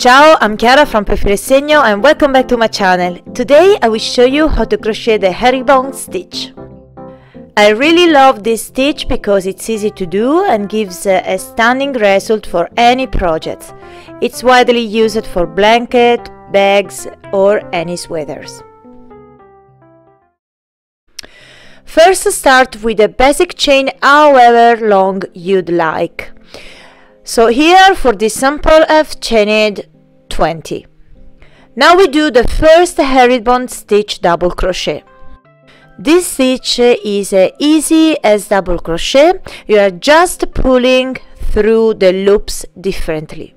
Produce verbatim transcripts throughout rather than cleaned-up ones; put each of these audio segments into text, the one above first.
Ciao, I'm Chiara from Per filo e segno and welcome back to my channel. Today I will show you how to crochet the herringbone stitch. I really love this stitch because it's easy to do and gives a, a stunning result for any project. It's widely used for blanket, bags or any sweaters. First start with a basic chain however long you'd like. So here for this sample I've chained twenty. Now we do the first herringbone stitch double crochet. This stitch is uh, easy as double crochet, you are just pulling through the loops differently.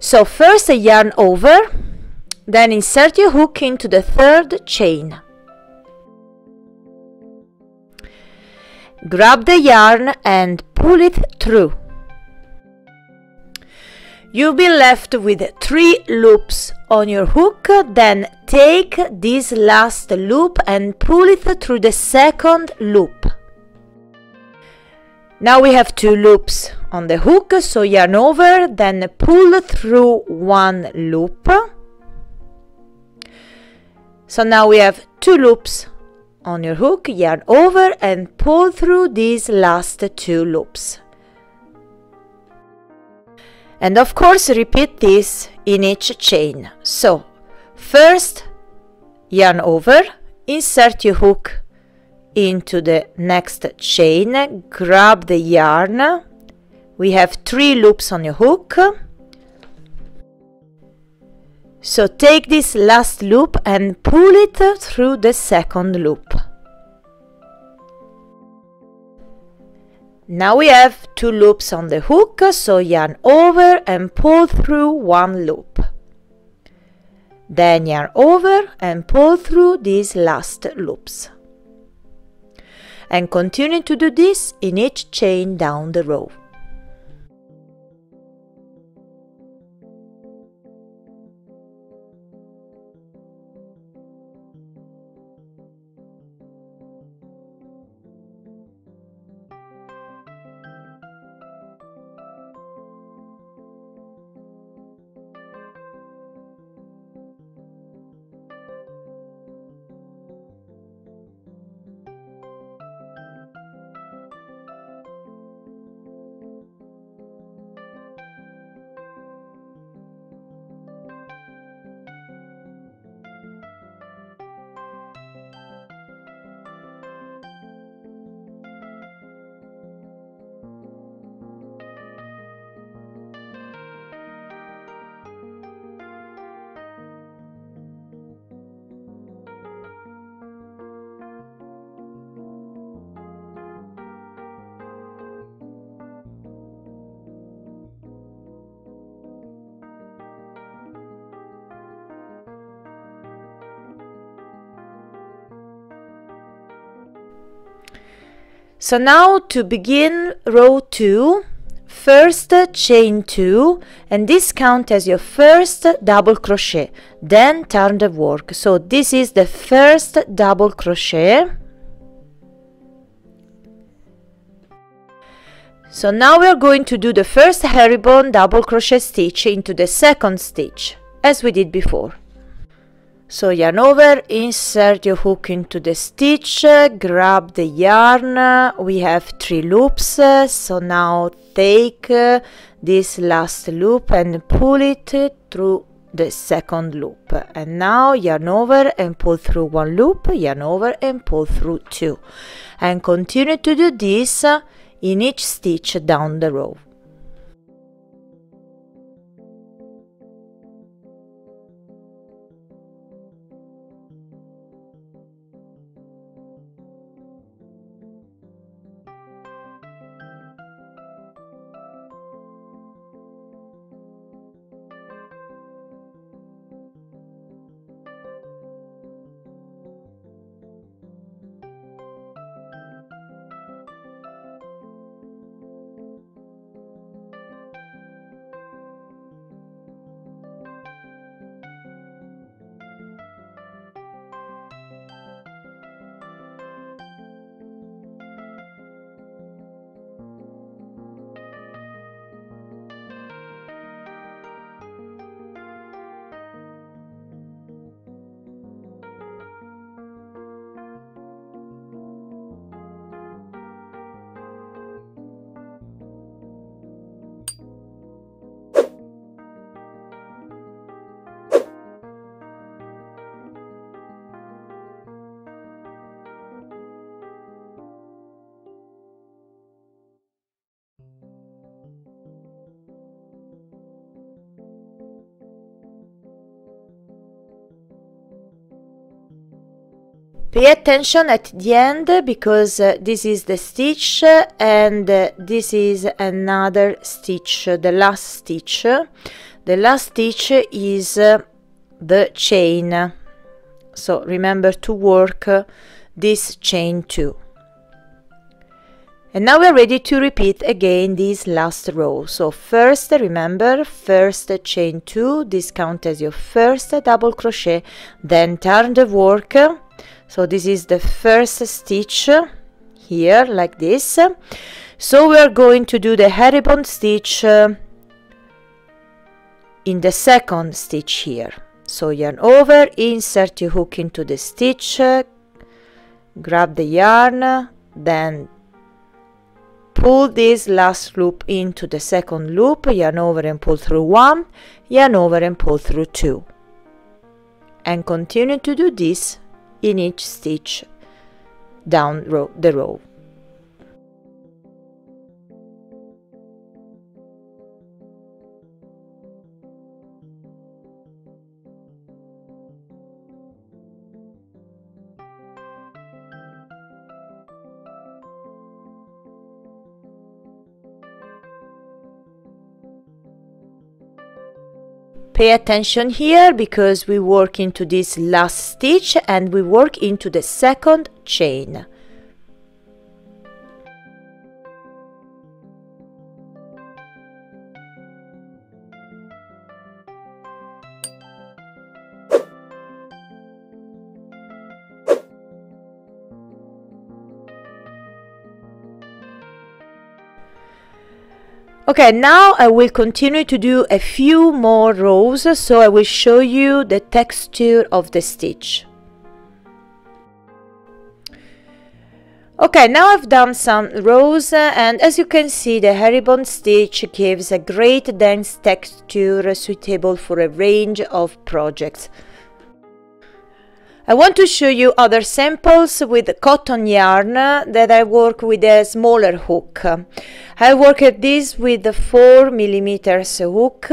So first a yarn over, then insert your hook into the third chain. Grab the yarn and pull it through. You'll be left with three loops on your hook, then take this last loop and pull it through the second loop. Now we have two loops on the hook, so yarn over, then pull through one loop. So now we have two loops on your hook, yarn over and pull through these last two loops. And of course repeat this in each chain. So first yarn over, insert your hook into the next chain, grab the yarn, we have three loops on your hook, so take this last loop and pull it through the second loop. Now we have two loops on the hook, so yarn over and pull through one loop. Then yarn over and pull through these last loops. And continue to do this in each chain down the row. So now to begin row two, first chain two, and this counts as your first double crochet, then turn the work. So this is the first double crochet. So now we are going to do the first herringbone double crochet stitch into the second stitch, as we did before. So yarn over, insert your hook into the stitch, grab the yarn, we have three loops, so now take this last loop and pull it through the second loop. And now yarn over and pull through one loop, yarn over and pull through two. And continue to do this in each stitch down the row. Pay attention at the end, because uh, this is the stitch uh, and uh, this is another stitch, the last stitch. The last stitch is uh, the chain, so remember to work uh, this chain too. And now we're ready to repeat again this last row. So first, remember, first chain two, this counts as your first double crochet, then turn the work. So this is the first stitch here, like this. So we're going to do the herringbone stitch uh, in the second stitch here. So yarn over, insert your hook into the stitch, uh, grab the yarn, then pull this last loop into the second loop, yarn over and pull through one, yarn over and pull through two, and continue to do this in each stitch down row, the row. Pay attention here, because we work into this last stitch and we work into the second chain. Okay, now I will continue to do a few more rows, so I will show you the texture of the stitch. Okay, now I've done some rows, and as you can see, the herringbone stitch gives a great dense texture suitable for a range of projects. I want to show you other samples with cotton yarn that I work with a smaller hook. I worked this with the four millimeter hook,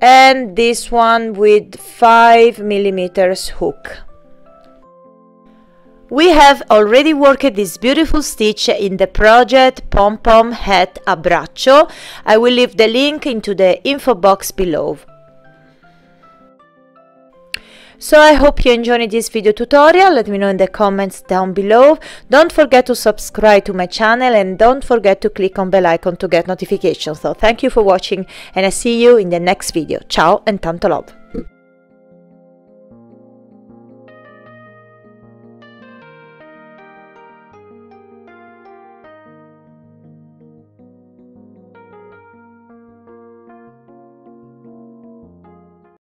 and this one with five millimeter hook. We have already worked this beautiful stitch in the project Pom Pom Hat Abraccio. I will leave the link into the info box below. So I hope you enjoyed this video tutorial. Let me know in the comments down below. Don't forget to subscribe to my channel, and don't forget to click on bell icon to get notifications. So thank you for watching, and I see you in the next video. Ciao and tanto love.